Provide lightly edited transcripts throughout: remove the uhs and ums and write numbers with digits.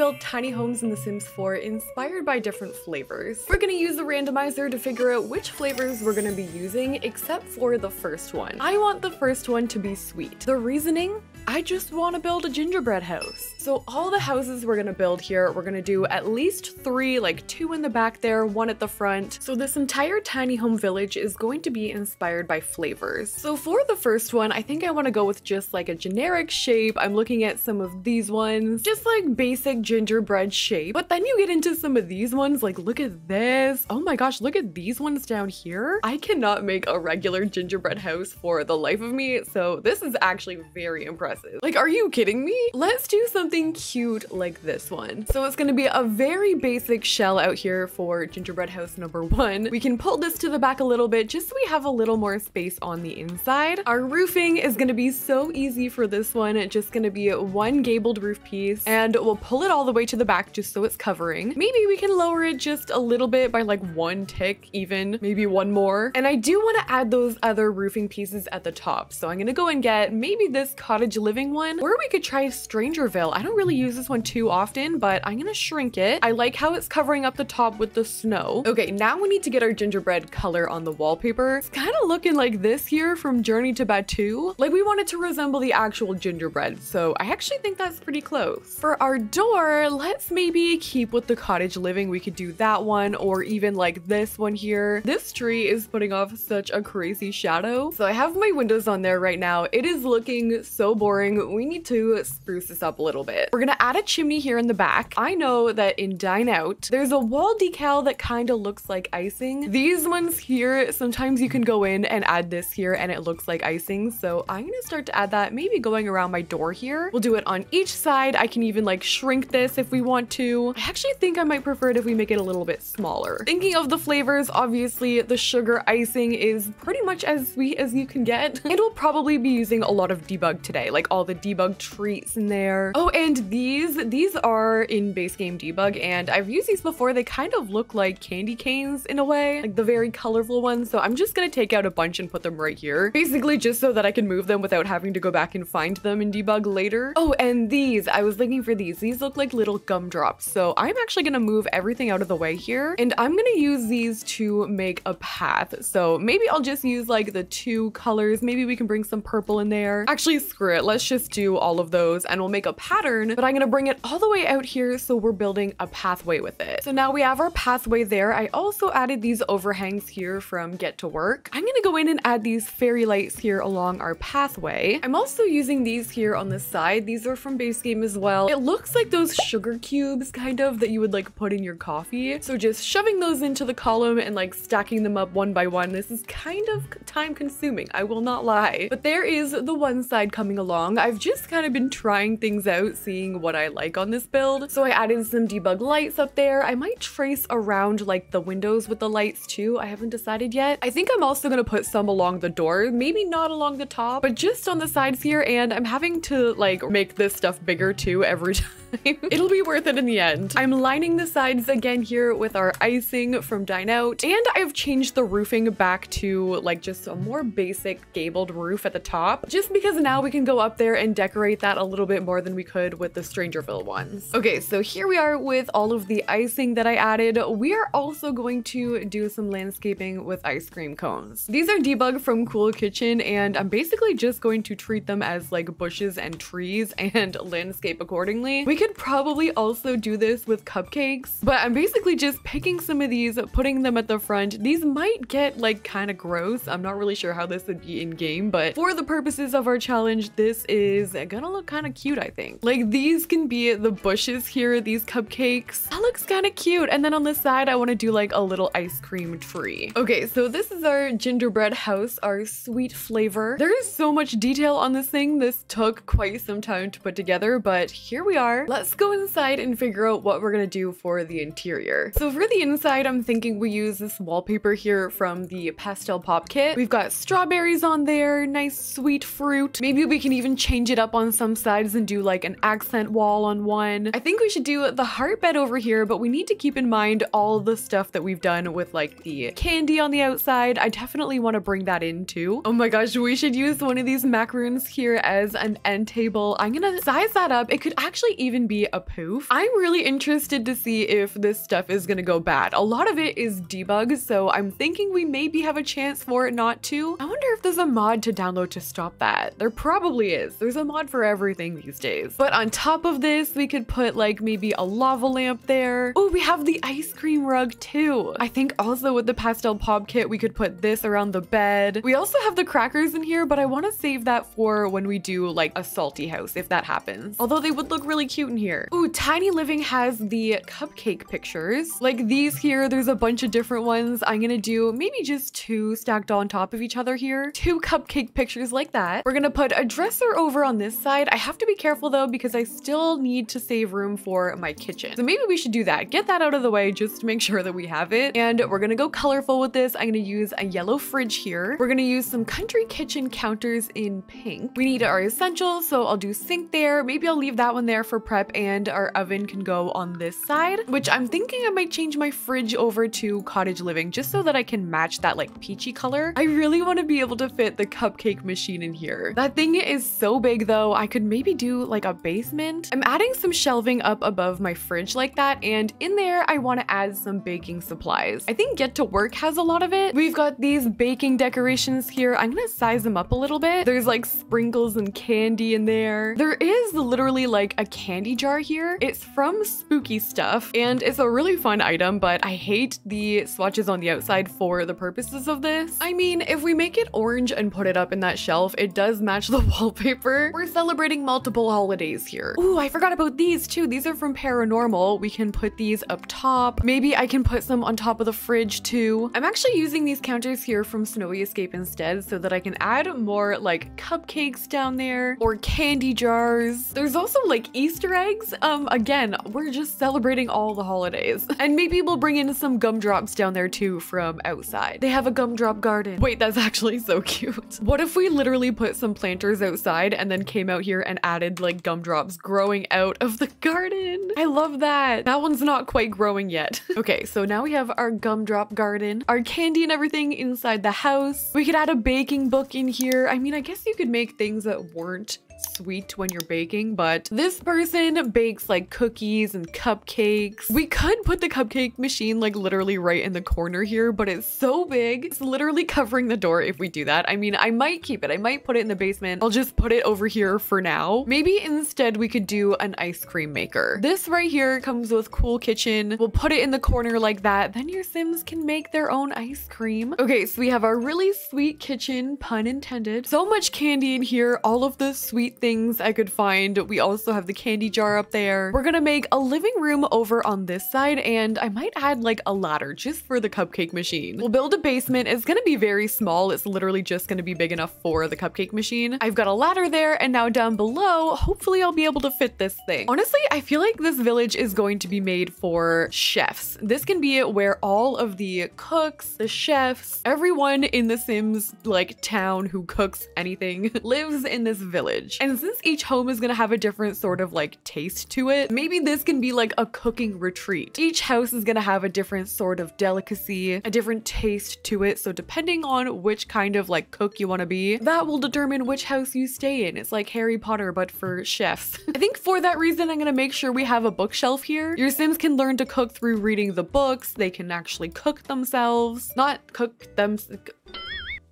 build tiny homes in The Sims 4 inspired by different flavors. We're gonna use the randomizer to figure out which flavors we're gonna be using, except for the first one. I want the first one to be sweet. The reasoning? I just want to build a gingerbread house. So all the houses we're gonna build here, we're gonna do at least three, like two in the back there, one at the front. So this entire tiny home village is going to be inspired by flavors. So for the first one, I think I want to go with just like a generic shape. I'm looking at some of these ones, just like basic gingerbread shape. But then you get into some of these ones, like look at this. Oh my gosh, look at these ones down here. I cannot make a regular gingerbread house for the life of me. So this is actually very impressive. Like, are you kidding me? Let's do something cute like this one. So it's gonna be a very basic shell out here for gingerbread house number one. We can pull this to the back a little bit just so we have a little more space on the inside. Our roofing is gonna be so easy for this one. It's just gonna be one gabled roof piece, and we'll pull it all the way to the back just so it's covering. Maybe we can lower it just a little bit by like one tick even, maybe one more. And I do wanna add those other roofing pieces at the top. So I'm gonna go and get maybe this Cottage Living one, or we could try Strangerville. I don't really use this one too often, but I'm gonna shrink it. I like how it's covering up the top with the snow. Okay, now we need to get our gingerbread color on the wallpaper. It's kind of looking like this here from Journey to Batuu. Like, we want it to resemble the actual gingerbread, so I actually think that's pretty close. For our door, let's maybe keep with the Cottage Living. We could do that one, or even like this one here. This tree is putting off such a crazy shadow. So I have my windows on there right now. It is looking so boring. We need to spruce this up a little bit. We're gonna add a chimney here in the back. I know that in Dine Out, there's a wall decal that kind of looks like icing. These ones here, sometimes you can go in and add this here and it looks like icing. So I'm gonna start to add that, maybe going around my door here. We'll do it on each side. I can even like shrink this if we want to. I actually think I might prefer it if we make it a little bit smaller. Thinking of the flavors, obviously the sugar icing is pretty much as sweet as you can get. And we'll probably be using a lot of debug today, like all the debug treats in there. Oh, and these are in Base Game debug, and I've used these before. They kind of look like candy canes in a way, like the very colorful ones. So I'm just gonna take out a bunch and put them right here, basically just so that I can move them without having to go back and find them in debug later. Oh, and these, I was looking for these. These look like little gumdrops. So I'm actually gonna move everything out of the way here, and I'm gonna use these to make a path. So maybe I'll just use like the two colors. Maybe we can bring some purple in there. Actually, screw it. Let's just do all of those and we'll make a pattern, but I'm gonna bring it all the way out here so we're building a pathway with it. So now we have our pathway there. I also added these overhangs here from Get to Work. I'm gonna go in and add these fairy lights here along our pathway. I'm also using these here on the side. These are from Base Game as well. It looks like those sugar cubes kind of that you would like put in your coffee. So just shoving those into the column and like stacking them up one by one. This is kind of time consuming, I will not lie. But there is the one side coming along. I've just kind of been trying things out, seeing what I like on this build. So I added some debug lights up there. I might trace around like the windows with the lights too. I haven't decided yet. I think I'm also gonna put some along the door, maybe not along the top, but just on the sides here. And I'm having to like make this stuff bigger too every time. It'll be worth it in the end. I'm lining the sides again here with our icing from Dine Out, and I've changed the roofing back to like just a more basic gabled roof at the top, just because now we can go up there and decorate that a little bit more than we could with the Strangerville ones. Okay, so here we are with all of the icing that I added. We are also going to do some landscaping with ice cream cones. These are debug from Cool Kitchen, and I'm basically just going to treat them as like bushes and trees and landscape accordingly. We could probably also do this with cupcakes, but I'm basically just picking some of these, putting them at the front. These might get like kind of gross. I'm not really sure how this would be in game, but for the purposes of our challenge, this is gonna look kind of cute, I think. Like, these can be the bushes here, these cupcakes. That looks kind of cute. And then on the side, I want to do like a little ice cream tree. Okay, so this is our gingerbread house, our sweet flavor. There is so much detail on this thing. This took quite some time to put together, but here we are. Let's go inside and figure out what we're gonna do for the interior. So for the inside, I'm thinking we use this wallpaper here from the Pastel Pop Kit. We've got strawberries on there, nice sweet fruit. Maybe we can even change it up on some sides and do like an accent wall on one. I think we should do the heart bed over here, but we need to keep in mind all the stuff that we've done with like the candy on the outside. I definitely want to bring that in too. Oh my gosh, we should use one of these macaroons here as an end table. I'm gonna size that up. It could actually even be a poof. I'm really interested to see if this stuff is gonna go bad. A lot of it is debugged, so I'm thinking we maybe have a chance for it not to. I wonder if there's a mod to download to stop that. There probably is. There's a mod for everything these days. But on top of this, we could put like maybe a lava lamp there. Oh, we have the ice cream rug too. I think also with the pastel pop kit, we could put this around the bed. We also have the crackers in here, but I want to save that for when we do like a salty house, if that happens. Although they would look really cute in here. Ooh, Tiny Living has the cupcake pictures. Like these here, there's a bunch of different ones. I'm gonna do maybe just two stacked on top of each other here. Two cupcake pictures like that. We're gonna put a dresser over on this side. I have to be careful though, because I still need to save room for my kitchen. So maybe we should do that. Get that out of the way just to make sure that we have it. And we're gonna go colorful with this. I'm gonna use a yellow fridge here. We're gonna use some country kitchen counters in pink. We need our essentials, so I'll do sink there. Maybe I'll leave that one there for prep, and our oven can go on this side, which I'm thinking I might change my fridge over to Cottage Living just so that I can match that like peachy color. I really want to be able to fit the cupcake machine in here. That thing is so big though. I could maybe do like a basement. I'm adding some shelving up above my fridge like that, and in there I want to add some baking supplies. I think Get to Work has a lot of it. We've got these baking decorations here. I'm gonna size them up a little bit. There's like sprinkles and candy in there. There is literally like a candy jar here. It's from Spooky Stuff and it's a really fun item, but I hate the swatches on the outside for the purposes of this. I mean, if we make it orange and put it up in that shelf, it does match the wallpaper. We're celebrating multiple holidays here. Ooh, I forgot about these too. These are from Paranormal. We can put these up top. Maybe I can put some on top of the fridge too. I'm actually using these counters here from Snowy Escape instead so that I can add more like cupcakes down there or candy jars. There's also like Easter eggs. Again, we're just celebrating all the holidays. And maybe we'll bring in some gumdrops down there too from outside. They have a gumdrop garden. Wait, that's actually so cute. What if we literally put some planters outside and then came out here and added like gumdrops growing out of the garden? I love that. That one's not quite growing yet. Okay, so now we have our gumdrop garden, our candy and everything inside the house. We could add a baking book in here. I mean, I guess you could make things that weren't sweet when you're baking, but this person bakes like cookies and cupcakes. We could put the cupcake machine like literally right in the corner here, but it's so big. It's literally covering the door if we do that. I mean, I might keep it. I might put it in the basement. I'll just put it over here for now. Maybe instead we could do an ice cream maker. This right here comes with Cool Kitchen. We'll put it in the corner like that. Then your Sims can make their own ice cream. Okay, so we have our really sweet kitchen, pun intended. So much candy in here. All of the sweet things I could find. We also have the candy jar up there. We're gonna make a living room over on this side, and I might add like a ladder just for the cupcake machine. We'll build a basement. It's gonna be very small. It's literally just gonna be big enough for the cupcake machine. I've got a ladder there, and now down below, hopefully I'll be able to fit this thing. Honestly, I feel like this village is going to be made for chefs. This can be where all of the cooks, the chefs, everyone in the Sims like town who cooks anything lives in this village. And since each home is gonna have a different sort of like taste to it, maybe this can be like a cooking retreat. Each house is gonna have a different sort of delicacy, a different taste to it. So depending on which kind of like cook you wanna be, that will determine which house you stay in. It's like Harry Potter, but for chefs. I think for that reason, I'm gonna make sure we have a bookshelf here. Your Sims can learn to cook through reading the books. They can actually cook themselves, not cook them,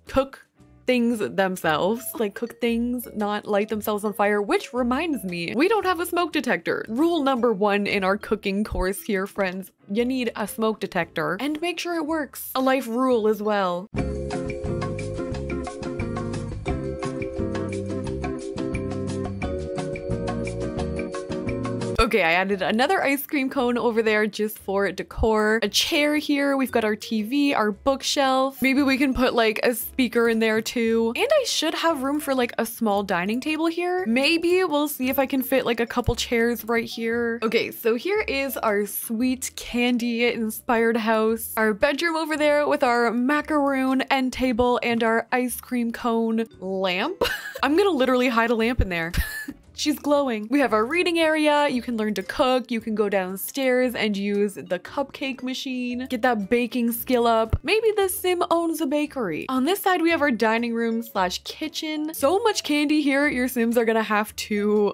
cook things themselves, like cook things, not light themselves on fire, which reminds me, we don't have a smoke detector. Rule number one in our cooking course here, friends, you need a smoke detector and make sure it works. A life rule as well. Okay, I added another ice cream cone over there just for decor. A chair here. We've got our TV, our bookshelf. Maybe we can put like a speaker in there too. And I should have room for like a small dining table here. Maybe we'll see if I can fit like a couple chairs right here. Okay, so here is our sweet candy inspired house. Our bedroom over there with our macaroon end table and our ice cream cone lamp. I'm gonna literally hide a lamp in there. She's glowing. We have our reading area. You can learn to cook. You can go downstairs and use the cupcake machine. Get that baking skill up. Maybe the Sim owns a bakery. On this side, we have our dining room slash kitchen. So much candy here. Your Sims are gonna have to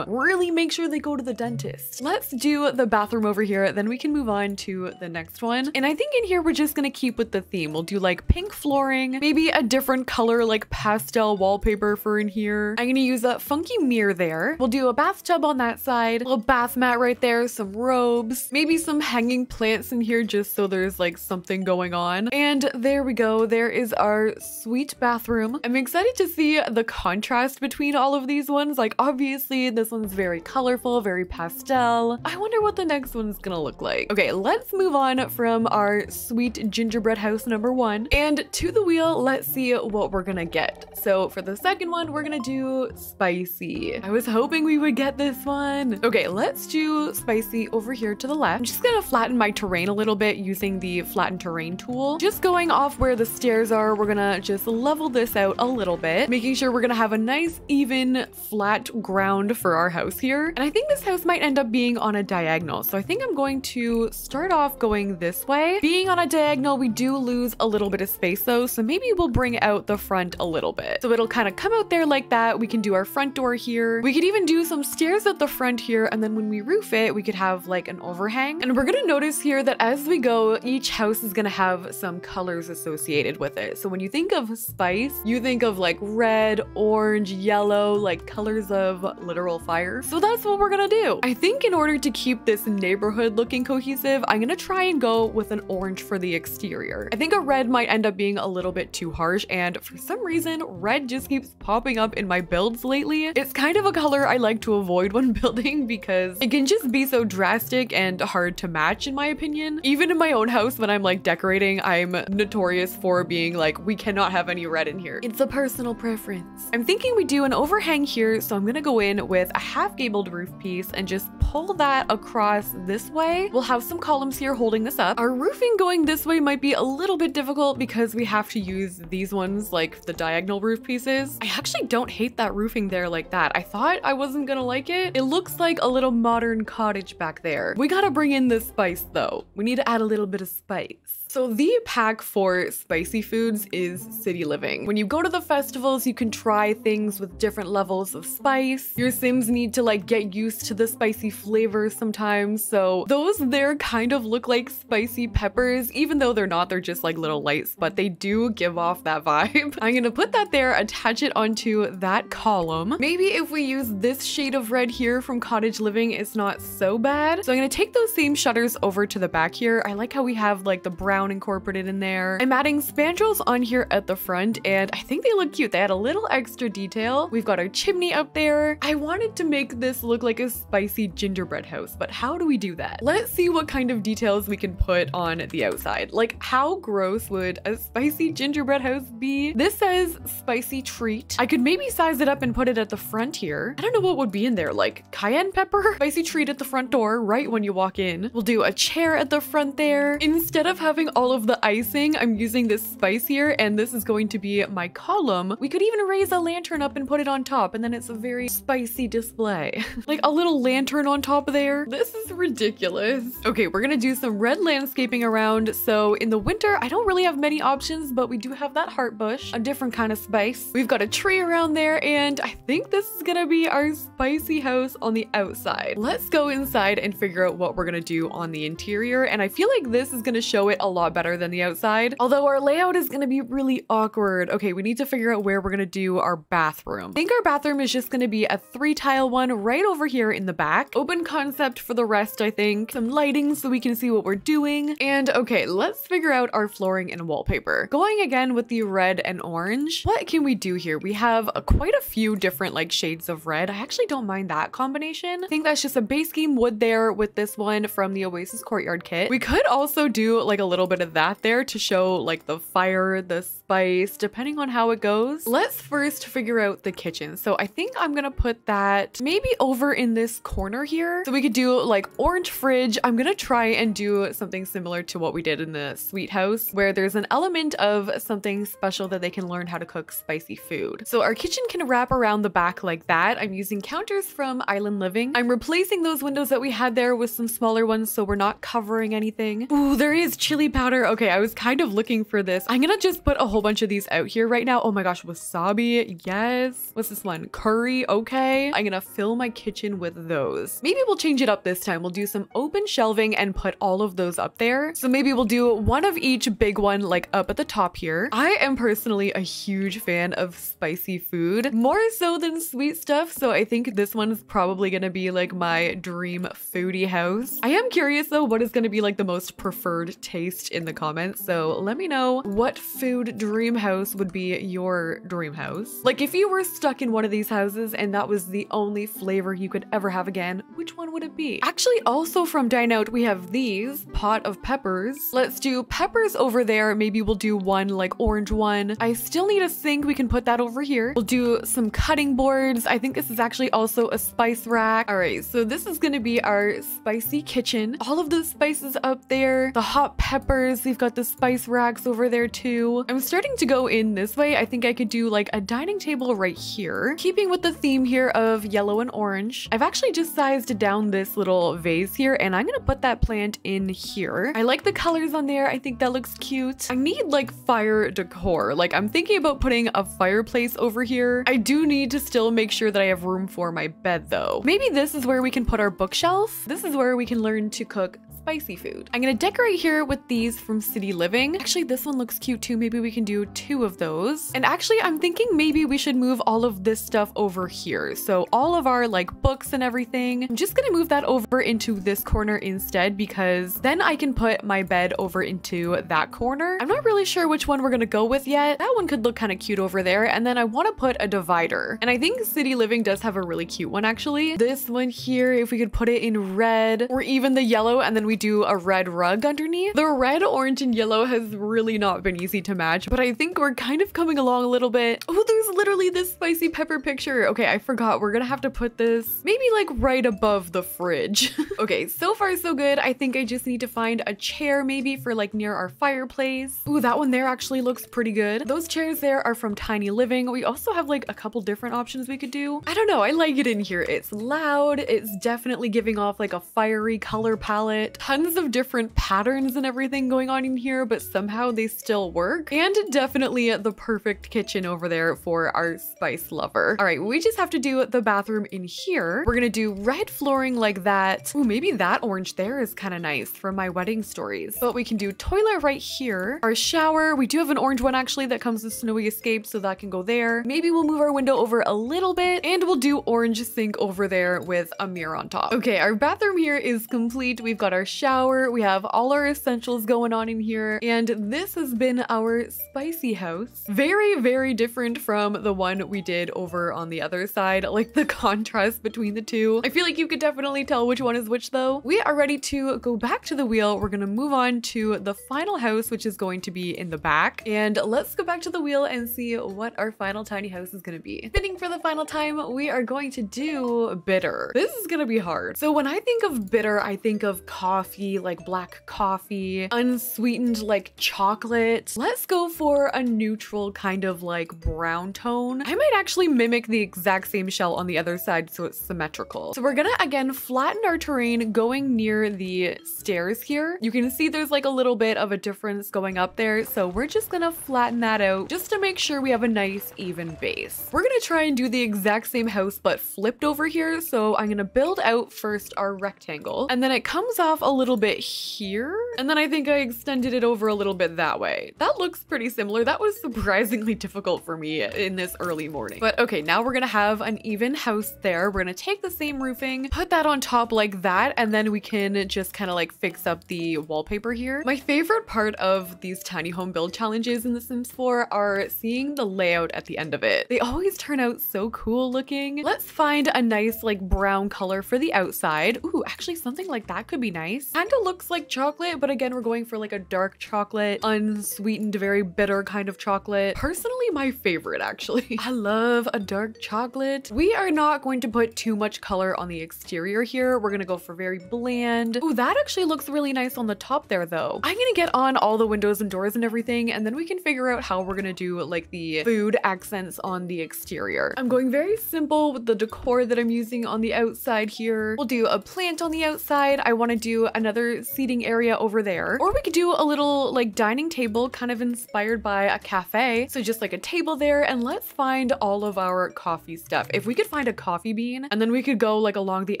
really make sure they go to the dentist. Let's do the bathroom over here. Then we can move on to the next one. And I think in here, we're just gonna keep with the theme. We'll do like pink flooring, maybe a different color like pastel wallpaper for in here. I'm gonna use that funky mirror there. We'll do a bathtub on that side, a little bath mat right there, some robes, maybe some hanging plants in here just so there's like something going on. And there we go. There is our sweet bathroom. I'm excited to see the contrast between all of these ones. Like obviously this one's very colorful, very pastel. I wonder what the next one's gonna look like. Okay, let's move on from our sweet gingerbread house number one and to the wheel. Let's see what we're gonna get. So for the second one, we're gonna do spicy. I was hoping we would get this one. Okay, let's do spicy over here to the left. I'm just gonna flatten my terrain a little bit using the flatten terrain tool. Just going off where the stairs are, we're gonna just level this out a little bit, making sure we're gonna have a nice even flat ground for our house here. And I think this house might end up being on a diagonal. So I think I'm going to start off going this way. Being on a diagonal, we do lose a little bit of space though. So maybe we'll bring out the front a little bit. So it'll kind of come out there like that. We can do our front door here. We could even do some stairs at the front here, and then when we roof it, we could have like an overhang. And we're gonna notice here that as we go, each house is gonna have some colors associated with it. So when you think of spice, you think of like red, orange, yellow, like colors of literal fire. So that's what we're gonna do. I think in order to keep this neighborhood looking cohesive, I'm gonna try and go with an orange for the exterior. I think a red might end up being a little bit too harsh, and for some reason, red just keeps popping up in my builds lately. It's kind of a color I like to avoid when building because it can just be so drastic and hard to match in my opinion. Even in my own house when I'm like decorating, I'm notorious for being like, we cannot have any red in here. It's a personal preference. I'm thinking we do an overhang here, so I'm gonna go in with a half gabled roof piece and just pull that across this way. We'll have some columns here holding this up. Our roofing going this way might be a little bit difficult because we have to use these ones, like the diagonal roof pieces. I actually don't hate that roofing there like that. I thought I wasn't gonna like it. It looks like a little modern cottage back there. We gotta bring in the spice though. We need to add a little bit of spice. So the pack for spicy foods is City Living. When you go to the festivals, you can try things with different levels of spice. Your Sims need to like get used to the spicy flavor sometimes. So those there kind of look like spicy peppers, even though they're not, they're just like little lights, but they do give off that vibe. I'm gonna put that there, attach it onto that column. Maybe if we use this shade of red here from Cottage Living, it's not so bad. So I'm gonna take those same shutters over to the back here. I like how we have like the brown incorporated in there. I'm adding spandrels on here at the front and I think they look cute. They add a little extra detail. We've got our chimney up there. I wanted to make this look like a spicy gingerbread house, but how do we do that? Let's see what kind of details we can put on the outside. Like how gross would a spicy gingerbread house be? This says spicy treat. I could maybe size it up and put it at the front here. I don't know what would be in there, like cayenne pepper? Spicy treat at the front door right when you walk in. We'll do a chair at the front there. Instead of having all of the icing, I'm using this spice here, and this is going to be my column. We could even raise a lantern up and put it on top, and then it's a very spicy display. Like a little lantern on top there. This is ridiculous. Okay, we're gonna do some red landscaping around. So in the winter, I don't really have many options, but we do have that heart bush, a different kind of spice. We've got a tree around there, and I think this is gonna be our spicy house on the outside. Let's go inside and figure out what we're gonna do on the interior, and I feel like this is gonna show it a lot lot better than the outside. Although our layout is gonna be really awkward. Okay, we need to figure out where we're gonna do our bathroom. I think our bathroom is just gonna be a 3-tile one right over here in the back. Open concept for the rest, I think. Some lighting so we can see what we're doing. And okay, let's figure out our flooring and wallpaper. Going again with the red and orange. What can we do here? We have quite a few different like shades of red. I actually don't mind that combination. I think that's just a base game wood there with this one from the Oasis Courtyard Kit. We could also do like a little bit of that there to show like the fire, the spice, depending on how it goes. Let's first figure out the kitchen. So I think I'm gonna put that maybe over in this corner here. So we could do like orange fridge. I'm gonna try and do something similar to what we did in the sweet house where there's an element of something special that they can learn how to cook spicy food. So our kitchen can wrap around the back like that. I'm using counters from Island Living. I'm replacing those windows that we had there with some smaller ones so we're not covering anything. Ooh, there is chili powder. Okay, I was kind of looking for this. I'm gonna just put a whole bunch of these out here right now. Oh my gosh, wasabi, yes. What's this one? Curry, okay. I'm gonna fill my kitchen with those. Maybe we'll change it up this time. We'll do some open shelving and put all of those up there. So maybe we'll do one of each big one like up at the top here. I am personally a huge fan of spicy food, more so than sweet stuff. So I think this one's probably gonna be like my dream foodie house. I am curious though what is gonna be like the most preferred taste in the comments. So let me know what food dream house would be your dream house. Like if you were stuck in one of these houses and that was the only flavor you could ever have again, which one would it be? Actually, also from Dine Out, we have these pot of peppers. Let's do peppers over there. Maybe we'll do one like orange one. I still need a sink. We can put that over here. We'll do some cutting boards. I think this is actually also a spice rack. All right, so this is gonna be our spicy kitchen. All of those spices up there, the hot peppers. We've got the spice racks over there too. I'm starting to go in this way. I think I could do like a dining table right here, keeping with the theme here of yellow and orange. I've actually just sized down this little vase here and I'm gonna put that plant in here. I like the colors on there. I think that looks cute. I need like fire decor. Like I'm thinking about putting a fireplace over here. I do need to still make sure that I have room for my bed though. Maybe this is where we can put our bookshelf. This is where we can learn to cook spicy food. I'm gonna decorate here with these from City Living. Actually, this one looks cute too. Maybe we can do 2 of those. And actually, I'm thinking maybe we should move all of this stuff over here. So all of our like books and everything, I'm just gonna move that over into this corner instead because then I can put my bed over into that corner. I'm not really sure which one we're gonna go with yet. That one could look kind of cute over there. And then I wanna put a divider. And I think City Living does have a really cute one actually. This one here, if we could put it in red or even the yellow and then we do a red rug underneath. The red, orange, and yellow has really not been easy to match, but I think we're kind of coming along a little bit. Oh, there's literally this spicy pepper picture. Okay, I forgot. We're gonna have to put this maybe like right above the fridge. Okay, so far so good. I think I just need to find a chair maybe for like near our fireplace. Ooh, that one there actually looks pretty good. Those chairs there are from Tiny Living. We also have like a couple different options we could do. I don't know. I like it in here. It's loud. It's definitely giving off like a fiery color palette. Tons of different patterns and everything going on in here, but somehow they still work. And definitely the perfect kitchen over there for our spice lover. All right, we just have to do the bathroom in here. We're gonna do red flooring like that. Ooh, maybe that orange there is kind of nice for my wedding stories. But we can do toilet right here. Our shower, we do have an orange one actually that comes with Snowy Escape, so that can go there. Maybe we'll move our window over a little bit and we'll do orange sink over there with a mirror on top. Okay, our bathroom here is complete. We've got our shower, we have all our essentials going on in here, and this has been our spicy house. Very, very different from the one we did over on the other side. Like the contrast between the two, I feel like you could definitely tell which one is which though. We are ready to go back to the wheel. We're gonna move on to the final house, which is going to be in the back, and let's go back to the wheel and see what our final tiny house is gonna be. Bidding for the final time, we are going to do bitter. This is gonna be hard. So when I think of bitter, I think of coffee, like black coffee, unsweetened like chocolate. Let's go for a neutral kind of like brown tone. I might actually mimic the exact same shell on the other side so it's symmetrical. So we're gonna again flatten our terrain going near the stairs here. You can see there's like a little bit of a difference going up there. So we're just gonna flatten that out just to make sure we have a nice even base. We're gonna try and do the exact same house but flipped over here. So I'm gonna build out first our rectangle and then it comes off a a little bit here, and then I think I extended it over a little bit that way. That looks pretty similar. That was surprisingly difficult for me in this early morning. But okay, now we're gonna have an even house there. We're gonna take the same roofing, put that on top like that, and then we can just kind of like fix up the wallpaper here. My favorite part of these tiny home build challenges in The Sims 4 are seeing the layout at the end of it. They always turn out so cool looking. Let's find a nice like brown color for the outside. Ooh, actually something like that could be nice. Kind of looks like chocolate, but again, we're going for like a dark chocolate, unsweetened, very bitter kind of chocolate. Personally, my favorite actually. I love a dark chocolate. We are not going to put too much color on the exterior here. We're gonna go for very bland. Ooh, that actually looks really nice on the top there though. I'm gonna get on all the windows and doors and everything, and then we can figure out how we're gonna do like the food accents on the exterior. I'm going very simple with the decor that I'm using on the outside here. We'll do a plant on the outside. I wanna do another seating area over there. Or we could do a little like dining table kind of inspired by a cafe. So just like a table there, and let's find all of our coffee stuff. If we could find a coffee bean and then we could go like along the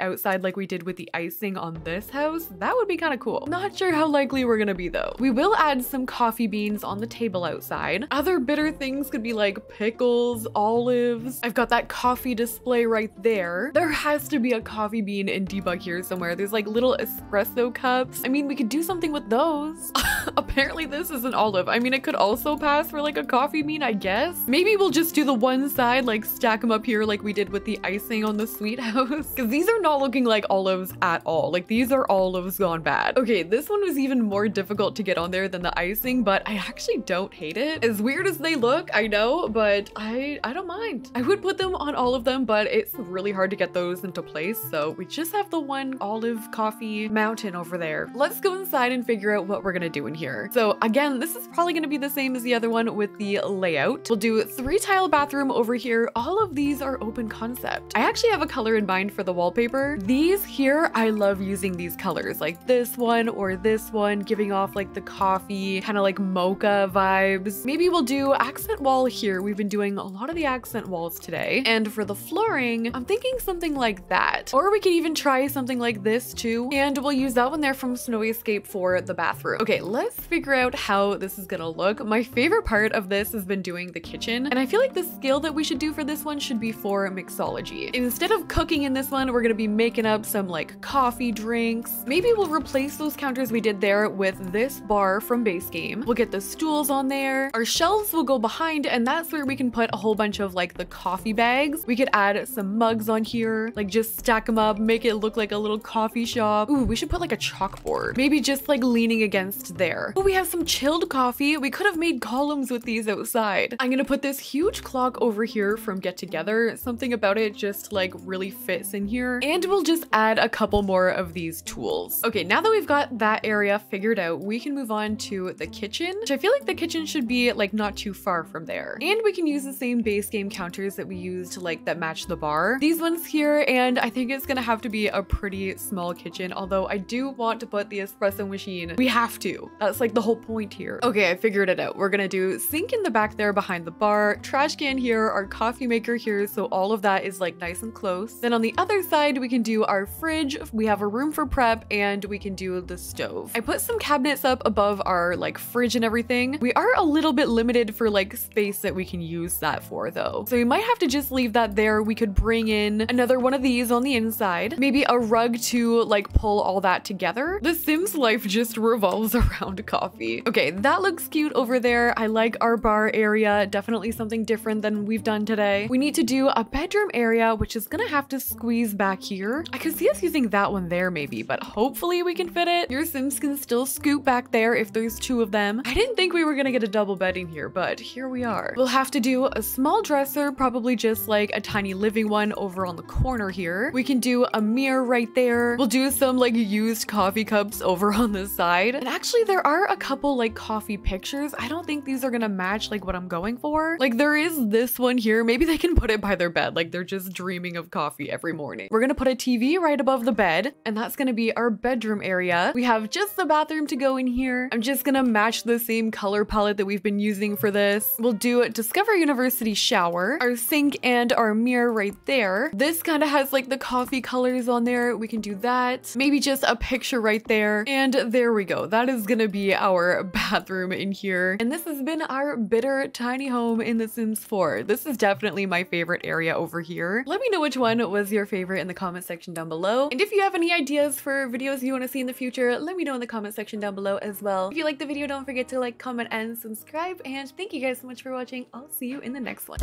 outside like we did with the icing on this house, that would be kind of cool. Not sure how likely we're gonna be though. We will add some coffee beans on the table outside. Other bitter things could be like pickles, olives. I've got that coffee display right there. There has to be a coffee bean in debug here somewhere. There's like little espresso cups. I mean, we could do something with those. Apparently this is an olive. I mean, it could also pass for like a coffee bean, I guess. Maybe we'll just do the one side, like stack them up here like we did with the icing on the sweet house. Because these are not looking like olives at all. Like these are olives gone bad. Okay, this one was even more difficult to get on there than the icing, but I actually don't hate it. As weird as they look, I know, but I don't mind. I would put them on all of them, but it's really hard to get those into place. So we just have the one olive coffee mountain over there. Let's go inside and figure out what we're gonna do in here. So again, this is probably gonna be the same as the other one with the layout. We'll do 3-tile bathroom over here. All of these are open concept. I actually have a color in mind for the wallpaper. These here, I love using these colors, like this one or this one, giving off like the coffee, kind of like mocha vibes. Maybe we'll do accent wall here. We've been doing a lot of the accent walls today. And for the flooring, I'm thinking something like that. Or we could even try something like this too. And we'll use that one there from Snowy Escape for the bathroom. Okay, let's figure out how this is gonna look. My favorite part of this has been doing the kitchen. And I feel like the skill that we should do for this one should be for mixology. Instead of cooking in this one, we're gonna be making up some like coffee drinks. Maybe we'll replace those counters we did there with this bar from Base Game. We'll get the stools on there. Our shelves will go behind, and that's where we can put a whole bunch of like the coffee bags. We could add some mugs on here, like just stack them up, make it look like a little coffee shop. Ooh, we should put like a chalkboard, maybe just like leaning against there. Oh, we have some chilled coffee. We could have made columns with these outside. I'm gonna put this huge clock over here from Get Together. Something about it just like really fits in here. And we'll just add a couple more of these tools. Okay, now that we've got that area figured out, we can move on to the kitchen, which I feel like the kitchen should be like not too far from there. And we can use the same Base Game counters that we used like that match the bar. These ones here, and I think it's gonna have to be a pretty small kitchen, although I do want to put the espresso machine. We have to. That's like the whole point here. Okay, I figured it out. We're gonna do sink in the back there behind the bar, trash can here, our coffee maker here, so all of that is like nice and close. Then on the other side, we can do our fridge. We have a room for prep, and we can do the stove. I put some cabinets up above our like fridge and everything. We are a little bit limited for like space that we can use that for though. So we might have to just leave that there. We could bring in another one of these on the inside, maybe a rug to like pull all that together. The Sims life just revolves around coffee. Okay, that looks cute over there. I like our bar area, definitely something different than we've done today. We need to do a bedroom area, which is gonna have to squeeze back here. I could see us using that one there maybe, but hopefully we can fit it. Your Sims can still scoot back there if there's two of them. I didn't think we were gonna get a double bed in here, but here we are. We'll have to do a small dresser, probably just like a tiny living one over on the corner here. We can do a mirror right there. We'll do some like used coffee cups over on the side. And actually there are a couple like coffee pictures. I don't think these are gonna match like what I'm going for. Like there is this one here. Maybe they can put it by their bed. Like they're just dreaming of coffee every morning. We're gonna put a TV right above the bed, and that's gonna be our bedroom area. We have just the bathroom to go in here. I'm just gonna match the same color palette that we've been using for this. We'll do a Discover University shower, our sink and our mirror right there. This kind of has like the coffee colors on there. We can do that. Maybe just a picture right there. And there we go. That is gonna be our bathroom in here. And this has been our bitter tiny home in The Sims 4. This is definitely my favorite area over here. Let me know which one was your favorite in the comment section down below. And if you have any ideas for videos you want to see in the future, let me know in the comment section down below as well. If you liked the video, don't forget to like, comment, and subscribe. And thank you guys so much for watching. I'll see you in the next one.